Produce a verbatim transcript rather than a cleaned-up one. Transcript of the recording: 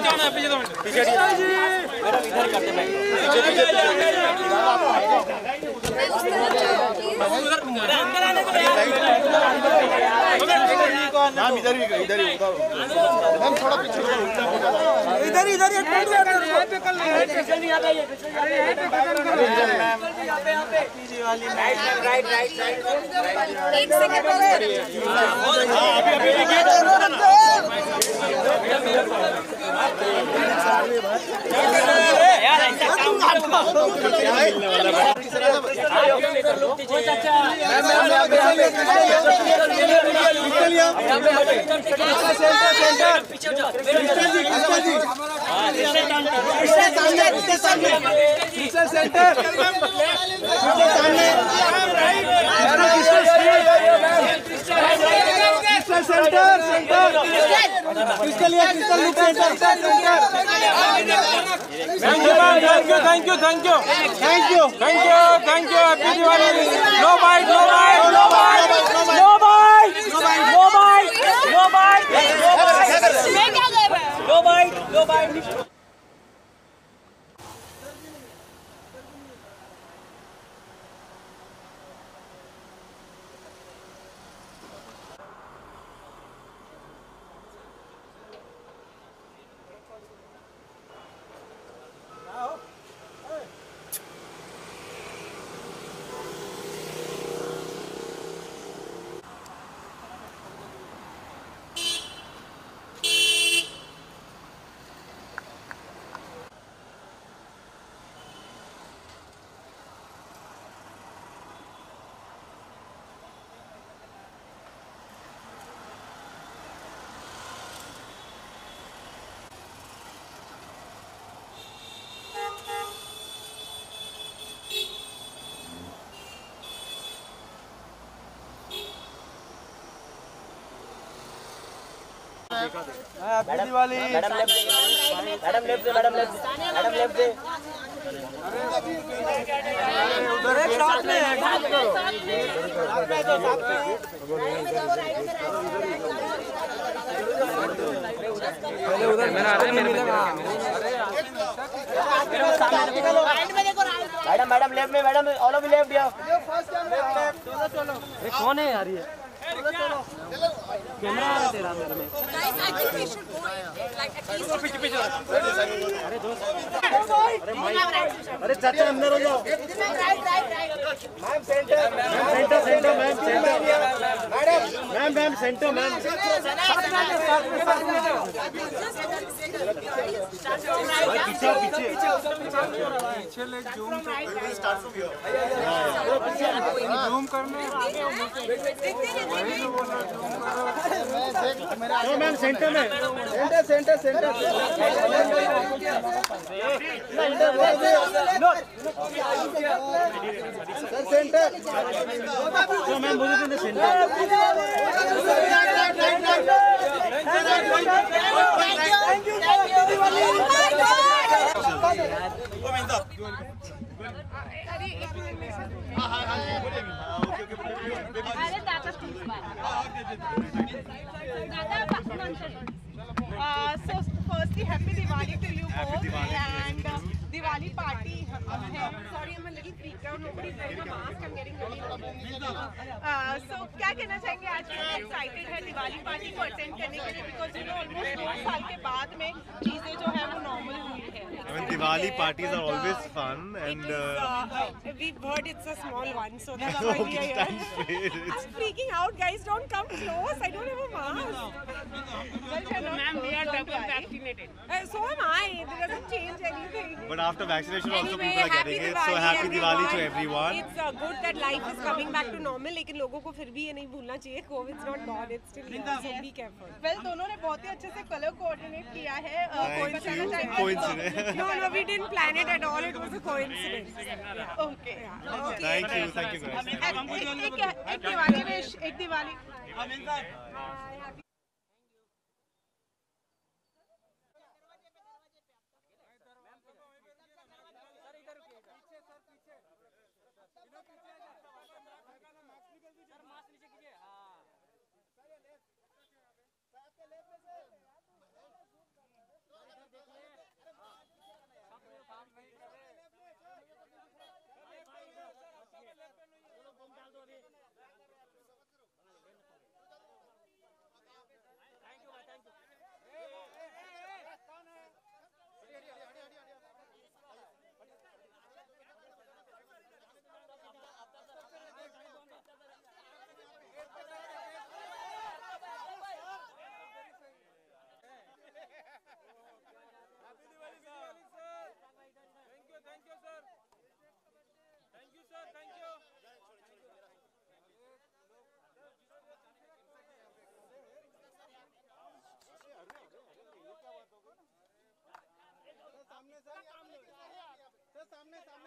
इधर इधर thank you thank you thank you thank you thank you happy Diwali. No bite no bite no bite no bite no bite no bite no bite no bite no bite. Happy Diwali. Madam left madam left madam left madam left. उधर एक shot में है साथ करो पहले उधर मेरा आ रहा है मेरे में मेरे सामने देखो राइट में देखो राइट। मैडम मैडम लेफ्ट में मैडम ऑल ऑफ लेफ्ट या फर्स्ट लेफ्ट दोनों चलो। ये कौन है यार ये कैमरा है तेरा मेरे में। पीछे पीछे अरे दोस्त अरे चाचा अंदर हो जाओ। Ma'am centre centre centre ma'am centre madam ma'am ma'am centre ma'am पीछे पीछे जूम करना। नो मैम सेंटर में centre centre centre sir centre no ma'am बोलिए सेंटर। अरे एक मिनट में हां हां हां बोलिए ओके ओके। अरे दादा प्लीज दादा Pakistan so firstly happy Diwali to you all and Diwali party. Sorry I am a little freak out nobody is wearing a mask I am getting ready. सो क्या कहना चाहेंगे आज कितने एक्साइटेड है दिवाली पार्टी को अटेंड करने के लिए बिकॉज़ यू नो ऑलमोस्ट दो साल के बाद में चीजें जो है वो नॉर्मल हुई है। I mean, Diwali parties are always fun, and uh, uh, we've heard it's a small one, so that's why we are here. I'm freaking out, guys! Don't come close. I don't have a mask. Ma'am, we are double vaccinated. Uh, so am I. It doesn't change anything. But after vaccination, anyway, also people are getting it. So happy Diwali to everyone. It's uh, good that life is coming back to normal, लेकिन लोगों को फिर भी ये नहीं भूलना चाहिए, COVID's not gone. It's still here. So be careful. Well, दोनों ने बहुत ही अच्छे से color coordinate किया है. Coincidence. No, no, we didn't plan it at all. It was a coincidence. Okay. Okay. Thank you. Thank you guys. एक दिवाली में एक दिवाली।